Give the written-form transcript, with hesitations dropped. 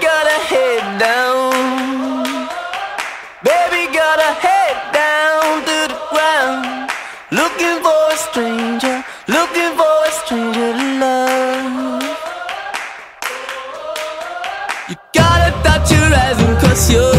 gotta head down. Baby, gotta head down to the ground. Looking for a stranger, looking for a stranger to love. You gotta touch your eyes and cross your